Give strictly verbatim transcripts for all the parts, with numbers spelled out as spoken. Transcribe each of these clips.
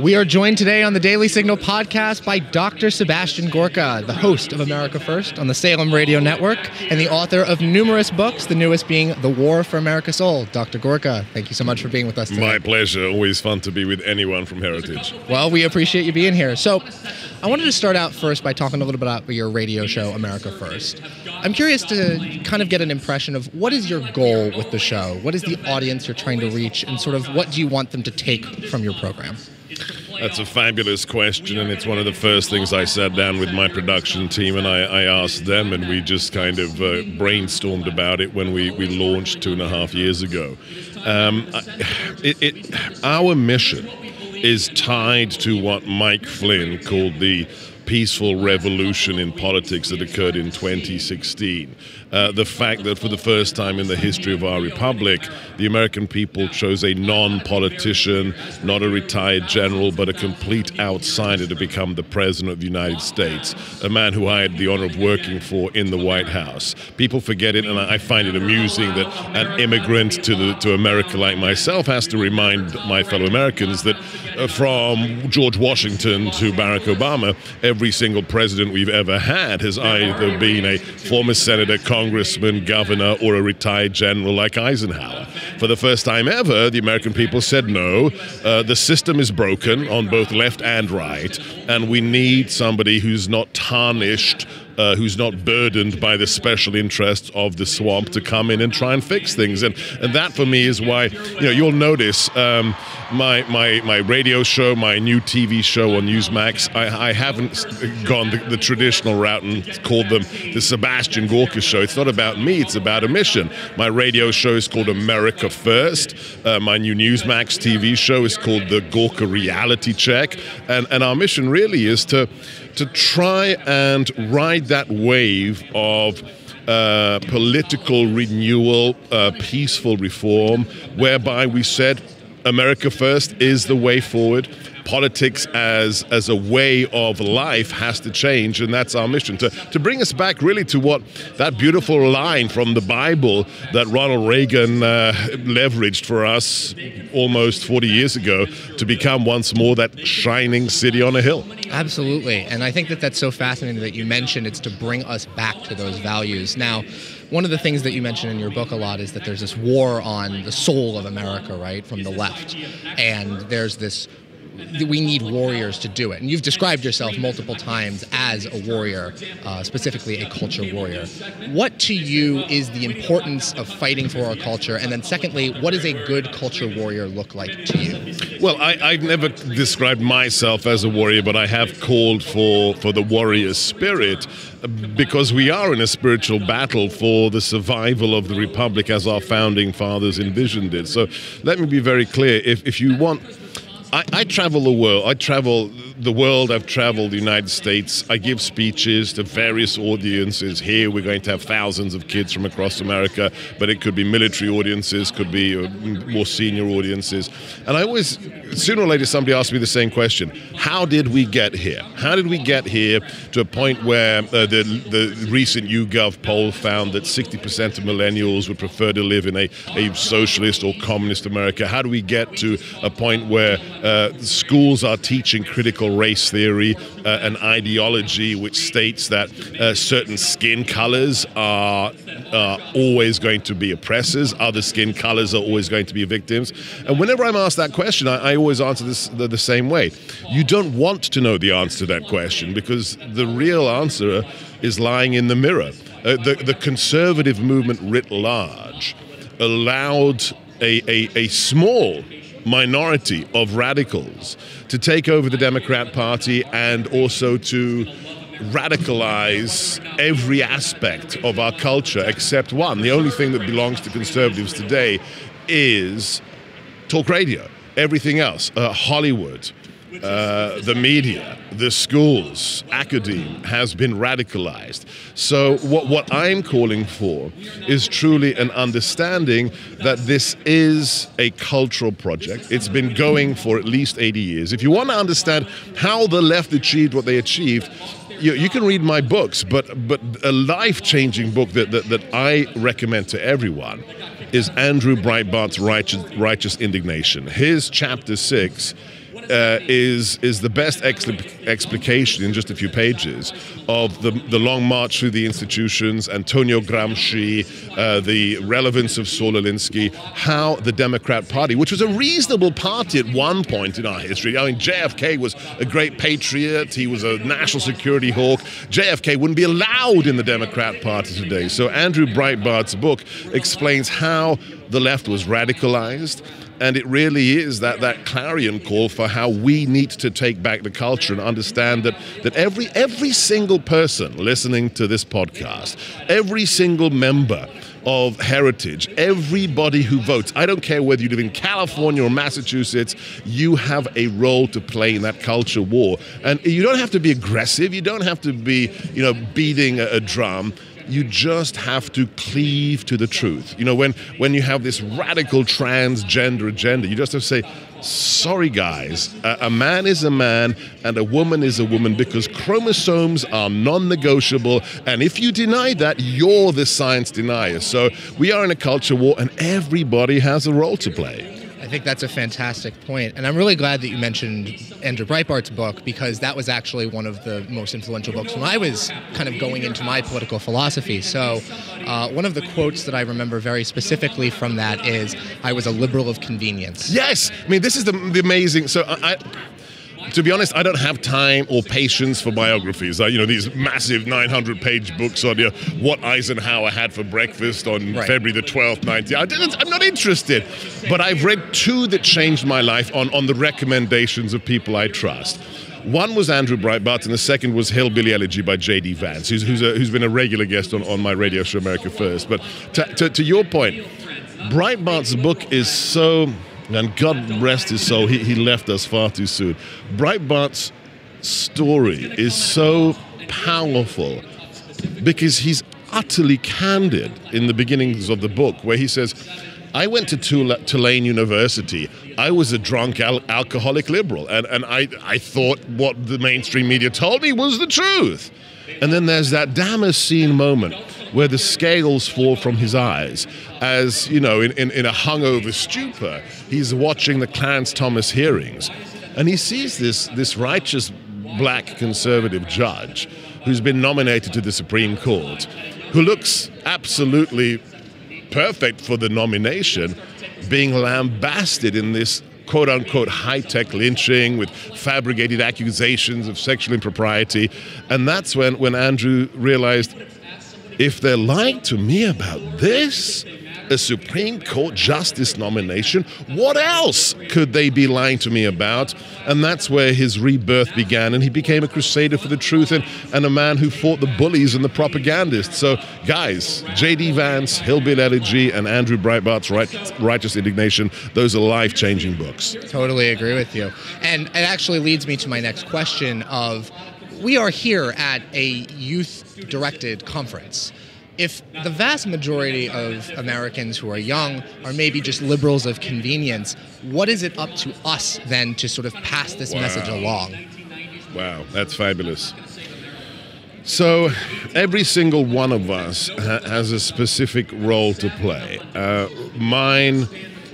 We are joined today on the Daily Signal podcast by Doctor Sebastian Gorka, the host of America First on the Salem Radio Network and the author of numerous books, the newest being The War for America's Soul. Doctor Gorka, thank you so much for being with us today. My pleasure. Always fun to be with anyone from Heritage. Well, we appreciate you being here. So I wanted to start out first by talking a little bit about your radio show, America First. I'm curious to kind of get an impression of what is your goal with the show? What is the audience you're trying to reach, and sort of what do you want them to take from your program? That's a fabulous question, and it's one of the first things I sat down with my production team and I, I asked them, and we just kind of uh, brainstormed about it when we, we launched two and a half years ago. Um, it, it, our mission is tied to what Mike Flynn called the peaceful revolution in politics that occurred in twenty sixteen. Uh, the fact that for the first time in the history of our republic, the American people chose a non-politician, not a retired general, but a complete outsider to become the president of the United States, a man who I had the honor of working for in the White House. People forget it, and I find it amusing that an immigrant to, the, to America like myself has to remind my fellow Americans that uh, from George Washington to Barack Obama, every single president we've ever had has either been a former senator, congressman, governor, or a retired general like Eisenhower. For the first time ever, the American people said no, uh, the system is broken on both left and right, and we need somebody who's not tarnished, Uh, who's not burdened by the special interests of the swamp to come in and try and fix things. And and that for me is why, you know, you'll notice um, my, my my radio show, my new T V show on Newsmax, I, I haven't gone the, the traditional route and called them the Sebastian Gorka Show. It's not about me, it's about a mission. My radio show is called America First. Uh, my new Newsmax T V show is called The Gorka Reality Check. And, and our mission really is to to try and ride that wave of uh, political renewal, uh, peaceful reform, whereby we said America First is the way forward. Politics as as a way of life has to change, and that's our mission, to to bring us back really to what that beautiful line from the Bible that Ronald Reagan uh, leveraged for us almost forty years ago, to become once more that shining city on a hill. Absolutely, and I think that that's so fascinating that you mentioned it's to bring us back to those values. Now, one of the things that you mention in your book a lot is that there's this war on the soul of America, right, from the left, and there's this we need warriors to do it. And you've described yourself multiple times as a warrior, uh, specifically a culture warrior. What to you is the importance of fighting for our culture? And then secondly, what does a good culture warrior look like to you? Well, I, I've never described myself as a warrior, but I have called for, for the warrior spirit, because we are in a spiritual battle for the survival of the republic as our founding fathers envisioned it. So let me be very clear. If, if you want... I, I travel the world. I travel the world. I've traveled the United States. I give speeches to various audiences. Here we're going to have thousands of kids from across America, but it could be military audiences, could be more senior audiences. And I always, sooner or later, somebody asks me the same question. How did we get here? How did we get here to a point where uh, the, the recent YouGov poll found that sixty percent of millennials would prefer to live in a, a socialist or communist America? How do we get to a point where Uh, schools are teaching critical race theory, uh, an ideology which states that uh, certain skin colors are uh, always going to be oppressors, other skin colors are always going to be victims. And whenever I'm asked that question, I, I always answer this the, the same way. You don't want to know the answer to that question, because the real answer is lying in the mirror. Uh, the, the conservative movement writ large allowed a, a, a small minority of radicals to take over the Democrat Party, and also to radicalize every aspect of our culture except one. The only thing that belongs to conservatives today is talk radio. Everything else, uh, Hollywood, Uh, the media, the schools, academe, has been radicalized. So what, what I'm calling for is truly an understanding that this is a cultural project. It's been going for at least eighty years. If you want to understand how the left achieved what they achieved, You, you can read my books, but but a life-changing book that, that, that I recommend to everyone is Andrew Breitbart's Righteous, Righteous Indignation. His chapter six uh, is is the best explic- explication in just a few pages of the the long march through the institutions, Antonio Gramsci, uh, the relevance of Saul Alinsky, how the Democrat Party, which was a reasonable party at one point in our history. I mean, J F K was a great patriot. He was a national security hawk. J F K wouldn't be allowed in the Democrat Party today. So Andrew Breitbart's book explains how the left was radicalized, and it really is that that clarion call for how we need to take back the culture and understand that that every every single person listening to this podcast, every single member of Heritage, everybody who votes, I don't care whether you live in California or Massachusetts, you have a role to play in that culture war. And you don't have to be aggressive, you don't have to be, you know, beating a, a drum. You just have to cleave to the truth. You know, when, when you have this radical transgender agenda, you just have to say, sorry guys, a, a man is a man and a woman is a woman because chromosomes are non-negotiable, and if you deny that, you're the science denier. So we are in a culture war and everybody has a role to play. I think that's a fantastic point. And I'm really glad that you mentioned Andrew Breitbart's book, because that was actually one of the most influential books when I was kind of going into my political philosophy. So uh, one of the quotes that I remember very specifically from that is, I was a liberal of convenience. Yes. I mean, this is the, the amazing... So I... I To be honest, I don't have time or patience for biographies. I, you know, these massive nine hundred page books on you know, what Eisenhower had for breakfast on right. February the twelfth, nineteen... I didn't, I'm not interested. But I've read two that changed my life on, on the recommendations of people I trust. One was Andrew Breitbart, and the second was Hillbilly Elegy by J D. Vance, who's, who's, a, who's been a regular guest on, on my radio show, America First. But to, to, to your point, Breitbart's book is so... And God rest his soul, he, he left us far too soon. Breitbart's story is so powerful because he's utterly candid in the beginnings of the book where he says, I went to Tula- Tulane University. I was a drunk al- alcoholic liberal, and, and I, I thought what the mainstream media told me was the truth. And then there's that Damascene moment where the scales fall from his eyes as, you know, in, in, in a hungover stupor, he's watching the Clarence Thomas hearings. And he sees this, this righteous black conservative judge who's been nominated to the Supreme Court, who looks absolutely perfect for the nomination, being lambasted in this quote-unquote high-tech lynching with fabricated accusations of sexual impropriety. And that's when, when Andrew realized, if they're lying to me about this, a Supreme Court justice nomination, what else could they be lying to me about? And that's where his rebirth began, and he became a crusader for the truth and, and a man who fought the bullies and the propagandists. So, guys, J D. Vance, Hillbilly Elegy, and Andrew Breitbart's right, Righteous Indignation, those are life-changing books. Totally agree with you. And it actually leads me to my next question of, we are here at a youth-directed conference. If the vast majority of Americans who are young are maybe just liberals of convenience, what is it up to us then to sort of pass this wow. message along? Wow, that's fabulous. So every single one of us ha- has a specific role to play. Uh, mine...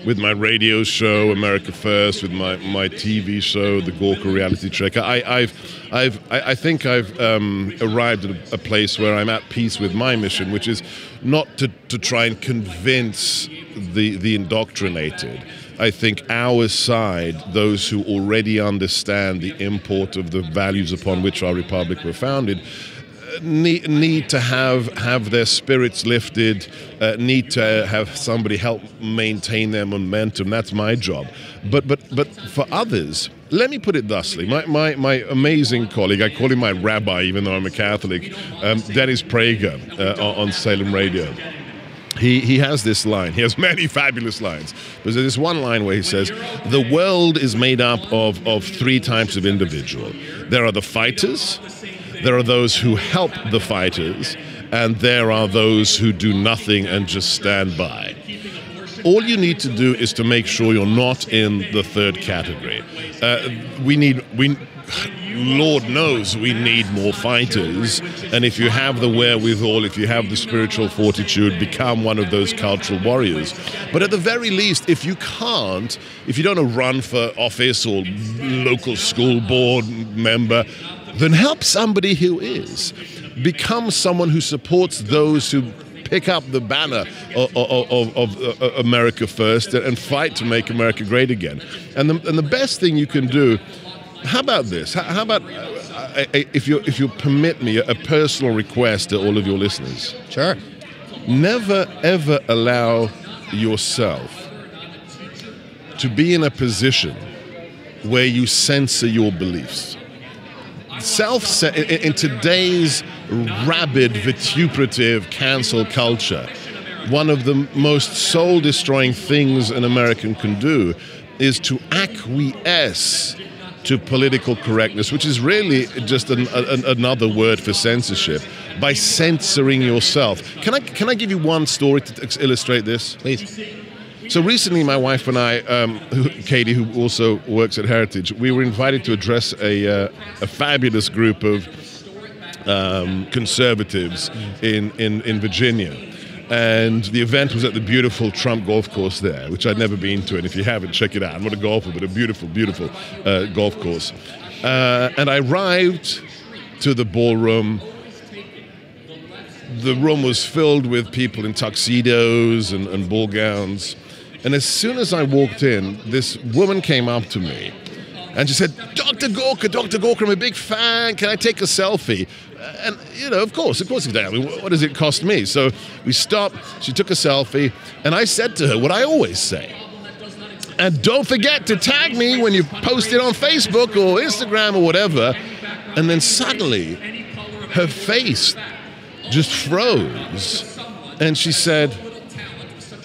With my radio show, America First, with my, my T V show, the Gorka Reality Check, I, I've I've I think I've um, arrived at a place where I'm at peace with my mission, which is not to, to try and convince the the indoctrinated. I think our side, those who already understand the import of the values upon which our republic were founded, Need, need to have have their spirits lifted, uh, need to have somebody help maintain their momentum. That's my job. But but but for others, let me put it thusly. My my, my amazing colleague, I call him my rabbi, even though I'm a Catholic, um, Dennis Prager uh, on Salem Radio. He he has this line. He has many fabulous lines. But there's this one line where he says, the world is made up of, of three types of individual. There are the fighters, there are those who help the fighters, and there are those who do nothing and just stand by. All you need to do is to make sure you're not in the third category. Uh, we need... we. Lord knows we need more fighters. And if you have the wherewithal, if you have the spiritual fortitude, become one of those cultural warriors. But at the very least, if you can't, if you don't want to run for office or local school board member, then help somebody who is. Become someone who supports those who pick up the banner of, of, of, of America First and fight to make America great again. And the, and the best thing you can do, how about this? How about, uh, if you if you permit me, a personal request to all of your listeners? Sure. Never, ever allow yourself to be in a position where you censor your beliefs. Self in today's rabid, vituperative cancel culture, one of the most soul-destroying things an American can do is to acquiesce to political correctness, which is really just an, an, another word for censorship, by censoring yourself. Can I can I give you one story to illustrate this? Please. So recently, my wife and I, um, Katie, who also works at Heritage, we were invited to address a, uh, a fabulous group of um, conservatives in, in, in Virginia. And the event was at the beautiful Trump golf course there, which I'd never been to. And if you haven't, check it out. I'm not a golfer, but a beautiful, beautiful uh, golf course. Uh, and I arrived to the ballroom. The room was filled with people in tuxedos and, and ball gowns. And as soon as I walked in, this woman came up to me and she said, Doctor Gorka, Doctor Gorka, I'm a big fan. Can I take a selfie? And, you know, of course, of course you can. I mean, what does it cost me? So we stopped. She took a selfie. And I said to her what I always say. And don't forget to tag me when you post it on Facebook or Instagram or whatever. And then suddenly her face just froze. And she said,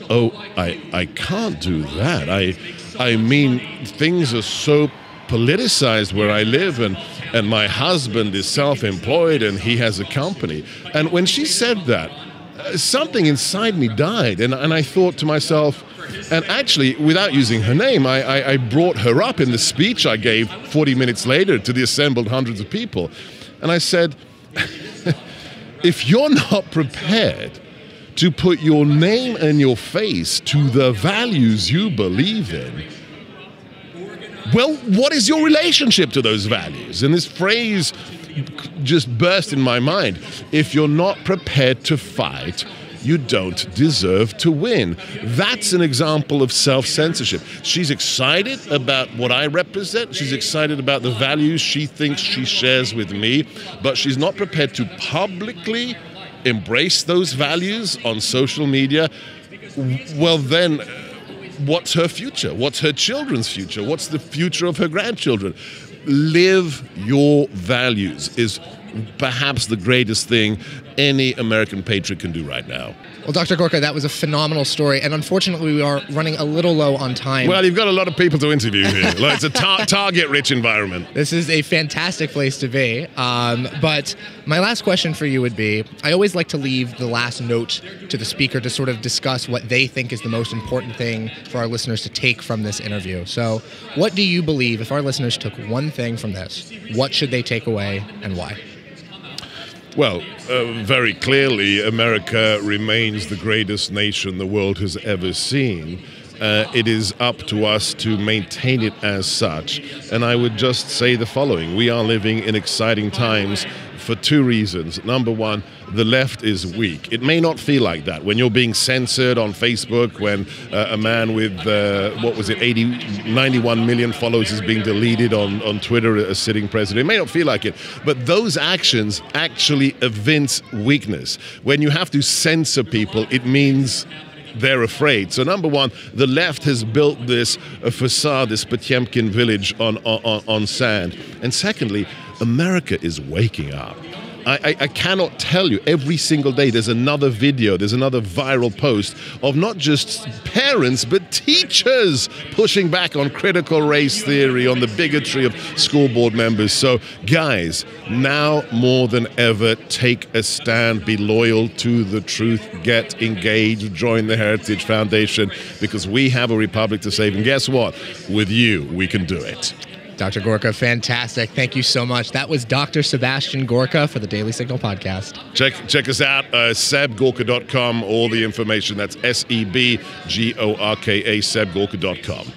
oh, I, I can't do that. I I mean, things are so politicized where I live, and, and my husband is self-employed and he has a company. And when she said that, something inside me died. And, and I thought to myself, and actually, without using her name, I, I, I brought her up in the speech I gave forty minutes later to the assembled hundreds of people. And I said, if you're not prepared to put your name and your face to the values you believe in, well, what is your relationship to those values? And this phrase just burst in my mind. If you're not prepared to fight, you don't deserve to win. That's an example of self-censorship. She's excited about what I represent. She's excited about the values she thinks she shares with me, but she's not prepared to publicly embrace those values on social media. Well, then what's her future? What's her children's future? What's the future of her grandchildren? Live your values is perhaps the greatest thing any American patriot can do right now. Well, Doctor Gorka, that was a phenomenal story, and unfortunately we are running a little low on time. Well, you've got a lot of people to interview here. Like, it's a tar target-rich environment. This is a fantastic place to be, um, but my last question for you would be, I always like to leave the last note to the speaker to sort of discuss what they think is the most important thing for our listeners to take from this interview. So what do you believe, if our listeners took one thing from this, what should they take away and why? Well, uh, very clearly, America remains the greatest nation the world has ever seen. Uh, it is up to us to maintain it as such. And I would just say the following. We are living in exciting times for two reasons. Number one, the left is weak. It may not feel like that when you're being censored on Facebook, when uh, a man with, uh, what was it, eighty, ninety-one million followers is being deleted on, on Twitter, a sitting president. It may not feel like it, but those actions actually evince weakness. When you have to censor people, it means they're afraid. So number one, the left has built this uh, facade, this Potemkin village on, on, on sand. And secondly, America is waking up. I, I, I cannot tell you, every single day there's another video, there's another viral post of not just parents, but teachers pushing back on critical race theory, on the bigotry of school board members. So guys, now more than ever, take a stand, be loyal to the truth, get engaged, join the Heritage Foundation, because we have a republic to save. And guess what? With you, we can do it. Doctor Gorka, fantastic. Thank you so much. That was Doctor Sebastian Gorka for the Daily Signal Podcast. Check check us out, uh, seb gorka dot com. All the information. That's S E B G O R K A, seb gorka dot com.